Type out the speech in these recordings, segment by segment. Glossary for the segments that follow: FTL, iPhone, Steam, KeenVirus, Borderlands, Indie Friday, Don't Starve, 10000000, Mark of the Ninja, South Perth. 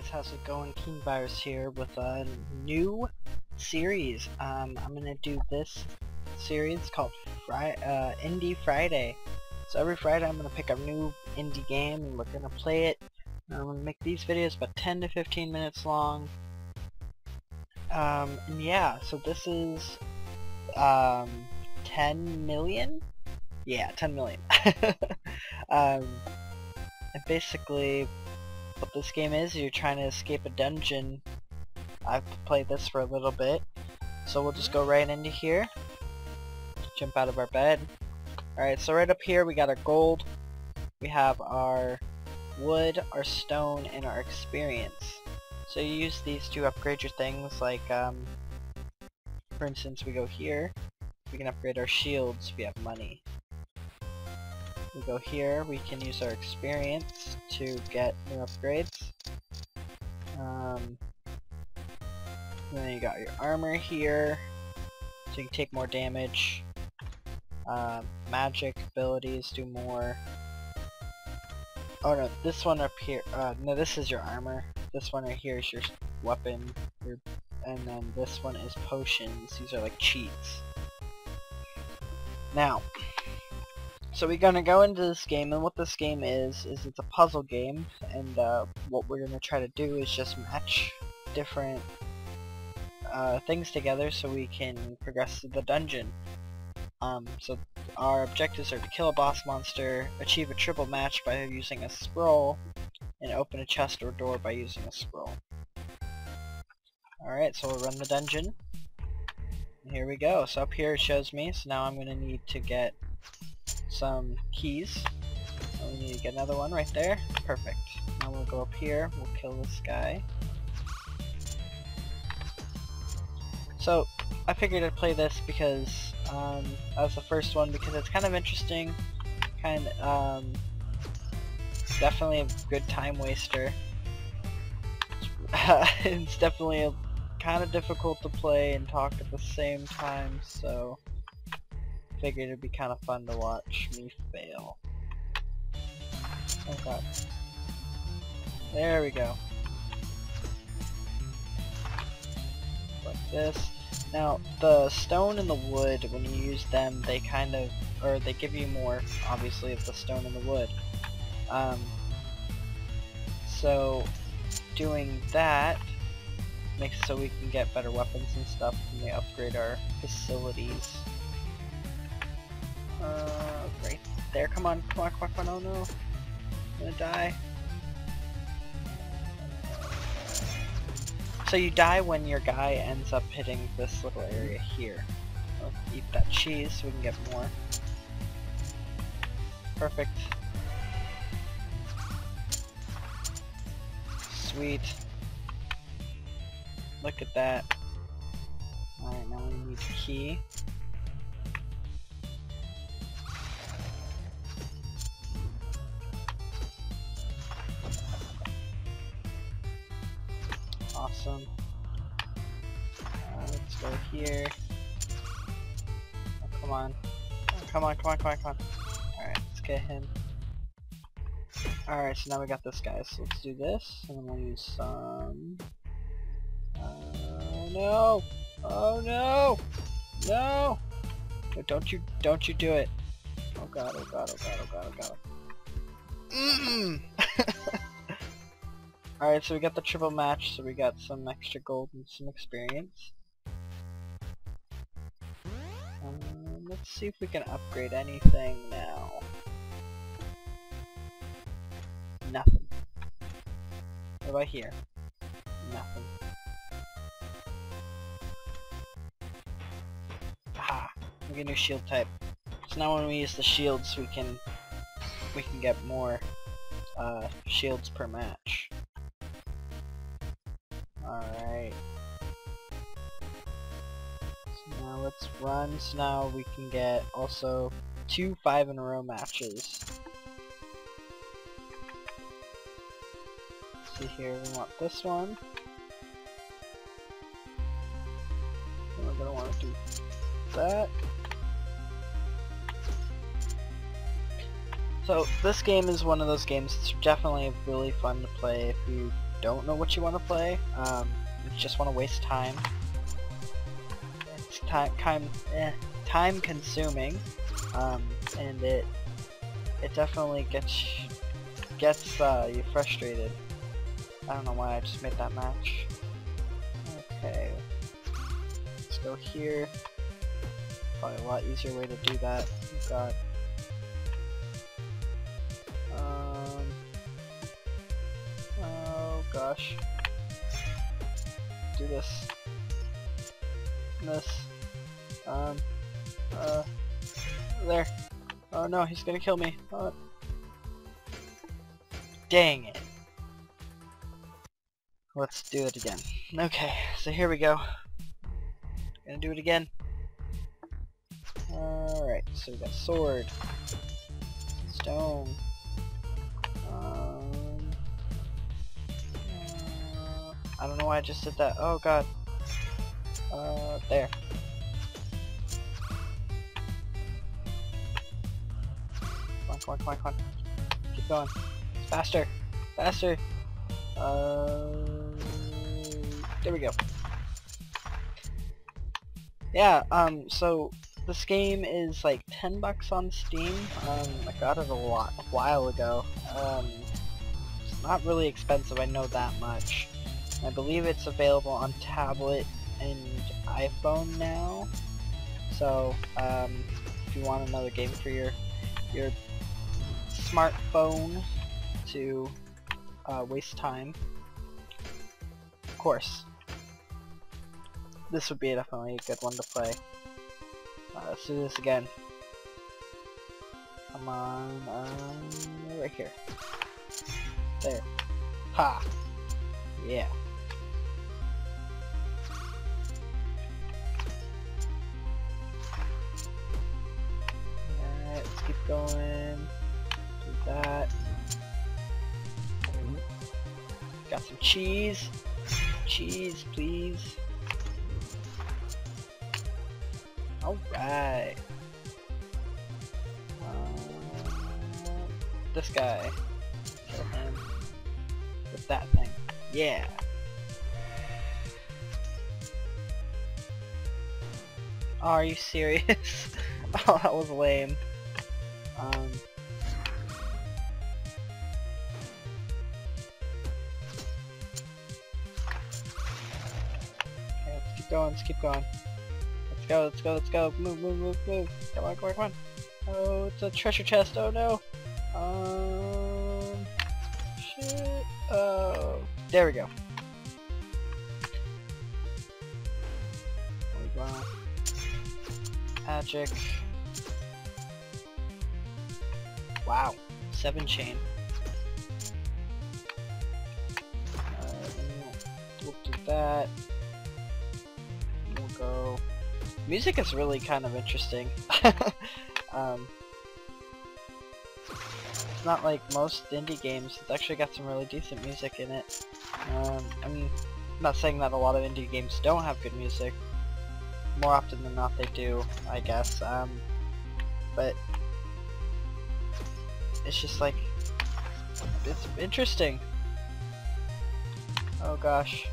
guys, how's it going? King Virus here with a new series. I'm gonna do this series called Indie Friday. So every Friday I'm gonna pick a new indie game and we're gonna play it. And I'm gonna make these videos about 10 to 15 minutes long. And yeah, so this is 10 million? Yeah, 10 million. And basically what this game is, you're trying to escape a dungeon. I've played this for a little bit, so we'll just go right into here. Jump out of our bed. Alright, so right up here we got our gold, we have our wood, our stone, and our experience. So you use these to upgrade your things, like for instance, we go here, we can upgrade our shields if we have money. We go here, we can use our experience to get new upgrades. And then you got your armor here, so you can take more damage. Magic abilities do more. Oh no, this one up here, no, this is your armor. This one right here is your weapon, and then this one is potions. These are like cheats. Now, so we're going to go into this game, and what this game is it's a puzzle game, and what we're going to try to do is just match different things together so we can progress through the dungeon. So our objectives are to kill a boss monster, achieve a triple match by using a scroll, and open a chest or door by using a scroll. Alright, so we'll run the dungeon. Here we go. So up here it shows me, so now I'm going to need to get some keys. We need to get another one right there. Perfect. Now we'll go up here, we'll kill this guy. So I figured I'd play this because that was the first one, because it's kind of interesting, kind of definitely a good time waster. It's definitely kind of difficult to play and talk at the same time, so figured it'd be kind of fun to watch me fail. Okay. There we go. Like this. Now, the stone and the wood, when you use them, they kind of, or they give you more, obviously, of the stone and the wood. So, doing that makes it so we can get better weapons and stuff when we upgrade our facilities. Right there, come on, come on, come on, come on, oh no, I'm gonna die. So you die when your guy ends up hitting this little area here. I'll eat that cheese so we can get more. Perfect. Sweet. Look at that. Alright, now we need a key. Awesome. Let's go here. Oh, come on. Oh, come on, come on, come on, come on. Alright, let's get him. Alright, so now we got this guy, so let's do this, and then we'll use some... Oh no! Oh no! No! No, don't you do it. Oh god, oh god, oh god, oh god, oh god. Alright, so we got the triple match, so we got some extra gold and some experience. Let's see if we can upgrade anything now. Nothing. What about here? Nothing. Ah, we get a new shield type. So now when we use the shields, we can get more shields per match. Alright. So now let's run, so now we can get also 2 5 in a row matches. See here, we want this one. And we're gonna want to do that. So this game is one of those games that's definitely really fun to play if you don't know what you want to play, you just want to waste time. It's time consuming, and it definitely gets you frustrated. I don't know why I just made that match. Okay, let's go here. Probably a lot easier way to do that. We've got oh gosh, do this. There. Oh no, he's gonna kill me. Oh. Dang it. Let's do it again. Okay, so here we go. Gonna do it again. Alright, so we got sword, stone, I don't know why I just did that. Oh god. There. Come on. Keep going. Faster. Faster. There we go. Yeah, so this game is like $10 on Steam. I got it a while ago. It's not really expensive, I know that much. I believe it's available on tablet and iPhone now. So, if you want another game for your smartphone to waste time, of course, this would be definitely a good one to play. Let's do this again. Come on, right here. There. Ha! Yeah. Alright, let's keep going. Do that. Got some cheese. Cheese, please. Alright. This guy. Kill him. With that thing. Yeah. Oh, are you serious? Oh, that was lame. Okay, let's keep going, let's keep going. Let's go. Move. Come on. Oh, it's a treasure chest. Oh no. Shit. Oh. There we go. Magic. Wow. 7 chain. We'll do that. We'll go. Music is really kind of interesting. It's not like most indie games. It's actually got some really decent music in it. I mean, I'm not saying that a lot of indie games don't have good music. More often than not, they do, I guess. But it's just like it's interesting. Oh gosh.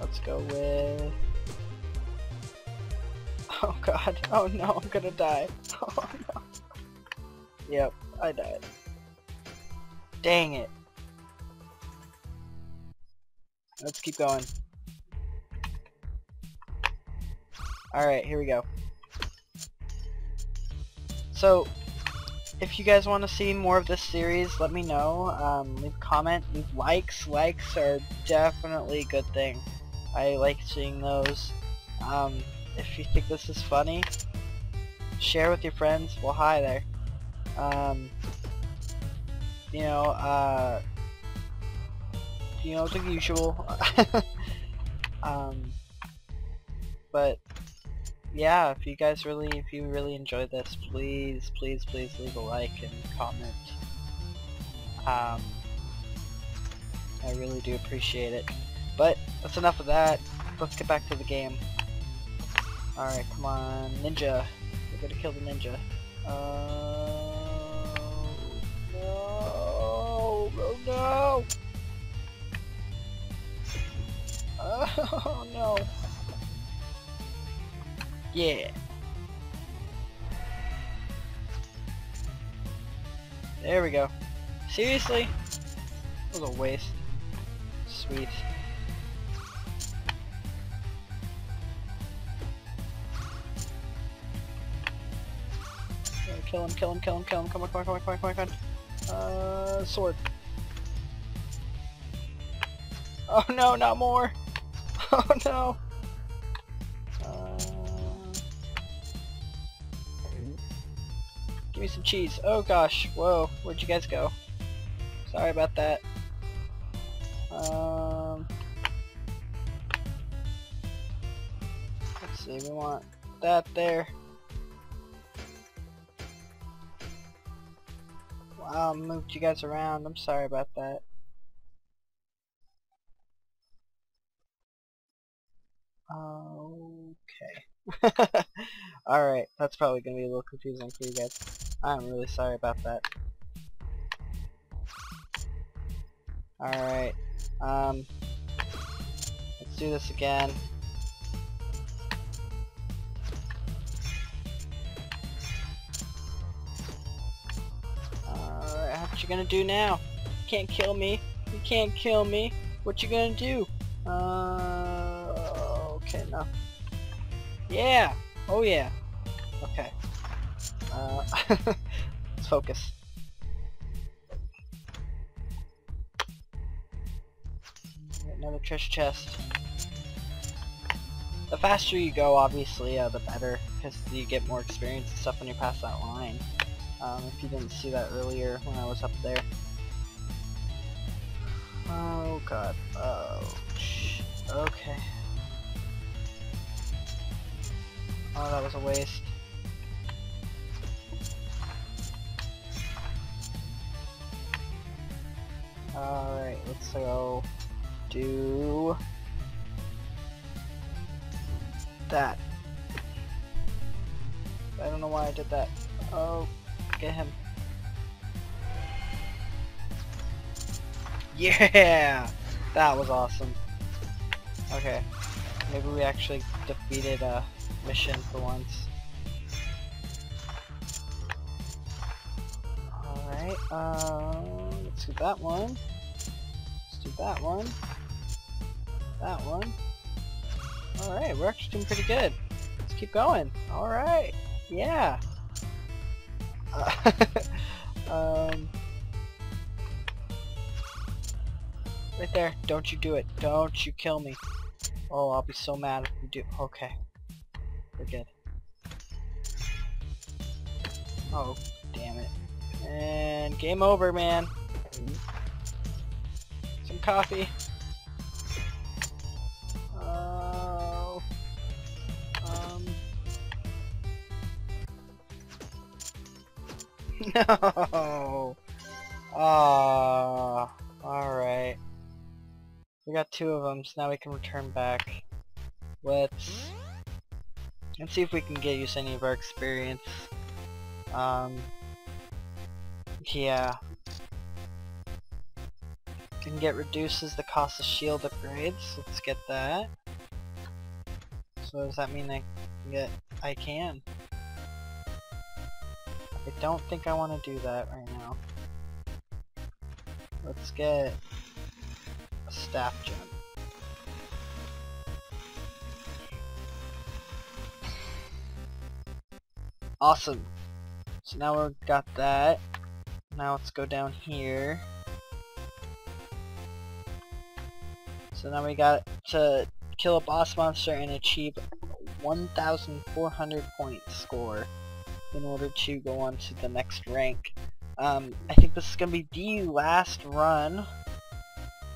Let's go with... Oh god, oh no, I'm gonna die. Oh no. Yep, I died. Dang it. Let's keep going. Alright, here we go. So, if you guys want to see more of this series, let me know. Leave a comment. Leave likes. Likes are definitely a good thing. I like seeing those. If you think this is funny, share with your friends. Well, hi there. You know the usual. But yeah, if you really enjoy this, please leave a like and comment. I really do appreciate it. But that's enough of that. Let's get back to the game. Alright, come on, ninja. We're gonna kill the ninja. No, go. Oh no. Yeah. There we go. Seriously? That was a waste. Sweet. Kill him, kill him, kill him, kill him. Come on, come on, come on, come on, come on, come on. Sword. Oh no, not more. Oh no. Give me some cheese. Oh gosh. Whoa. Where'd you guys go? Sorry about that. Let's see. We want that there. Wow, I moved you guys around. I'm sorry about that. Okay. Alright, that's probably going to be a little confusing for you guys. I'm really sorry about that. Alright. Let's do this again. Alright, what you gonna do now? You can't kill me. You can't kill me. What you gonna do? Okay, no. Yeah! Oh yeah! Okay. Let's focus. Another treasure chest. The faster you go, obviously, the better, because you get more experience and stuff when you pass that line. If you didn't see that earlier when I was up there. Oh god. Oh. Okay. Oh, that was a waste. Alright, let's go do that. I don't know why I did that. Oh, get him. Yeah! That was awesome. Okay, maybe we actually defeated a mission for once. Alright, let's do that one. Let's do that one. That one. Alright, we're actually doing pretty good. Let's keep going. Alright, yeah. Right there. Don't you do it. Don't you kill me. Oh, I'll be so mad if you do. Okay. We're good. Oh, damn it. And game over, man. Some coffee. Oh. No. Ah. Alright. We got two of them, so now we can return back. Let's... and see if we can get use any of our experience. Yeah. Can get reduces the cost of shield upgrades. Let's get that. So does that mean I can get? I can. I don't think I want to do that right now. Let's get a staff jump. Awesome. So now we've got that. Now let's go down here. So now we got to kill a boss monster and achieve 1,400 point score in order to go on to the next rank. I think this is going to be the last run.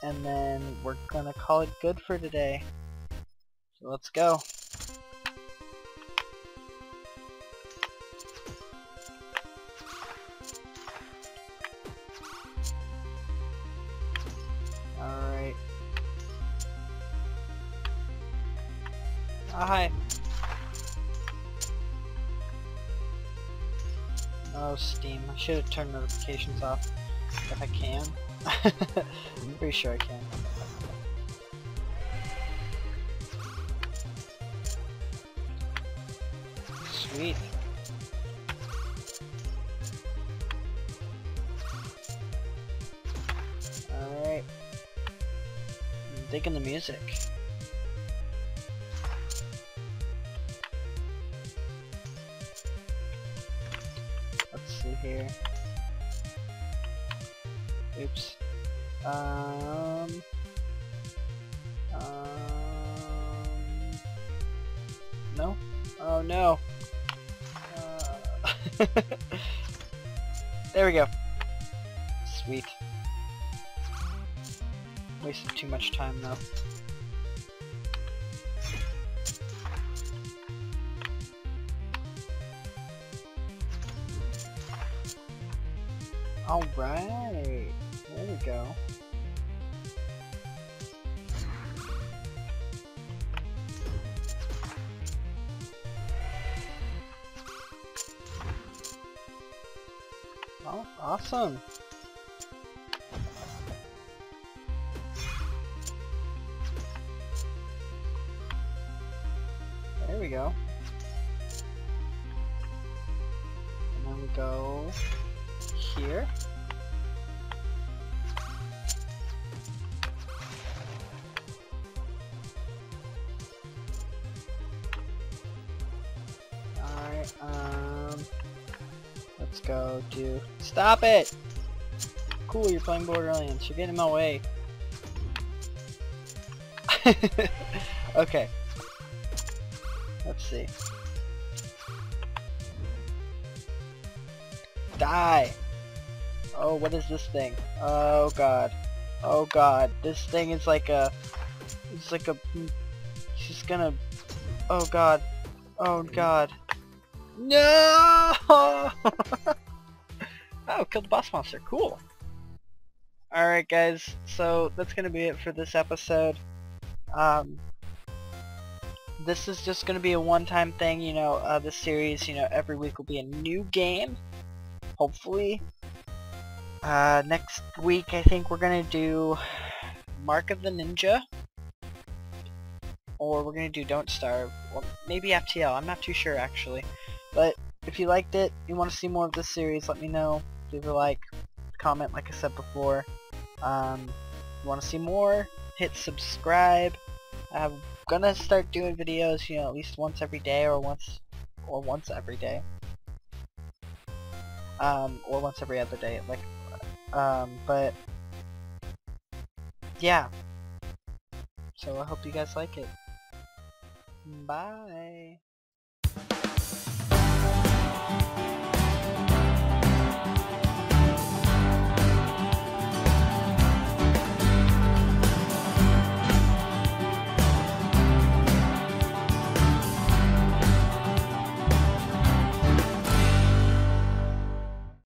And then we're going to call it good for today. So let's go. Hi. Oh, Steam. I should have turned notifications off if I can. I'm pretty sure I can. Sweet. Alright. I'm digging the music. Let's see here. Oops. No? Oh no! There we go. Sweet. Wasted too much time though. Alright. There we go. Oh, awesome. There we go. And then we go here. Let's go to... Stop it! Cool, you're playing Borderlands. You're getting in my way. Okay. Let's see. Die! Oh, what is this thing? Oh god. Oh god. This thing is like a... It's like a... She's gonna... Oh god. Oh god. No! Oh, killed the boss monster. Cool. Alright guys, so that's gonna be it for this episode. This is just gonna be a one-time thing, you know, this series, you know, every week will be a new game. Hopefully. Next week I think we're gonna do Mark of the Ninja. Or we're gonna do Don't Starve. Or maybe FTL, I'm not too sure actually. But if you liked it, you want to see more of this series, let me know. Leave a like, comment like I said before. You want to see more, hit subscribe. I'm gonna start doing videos, you know, at least once every day or once every day. Or once every other day, like but yeah. So I hope you guys like it. Bye.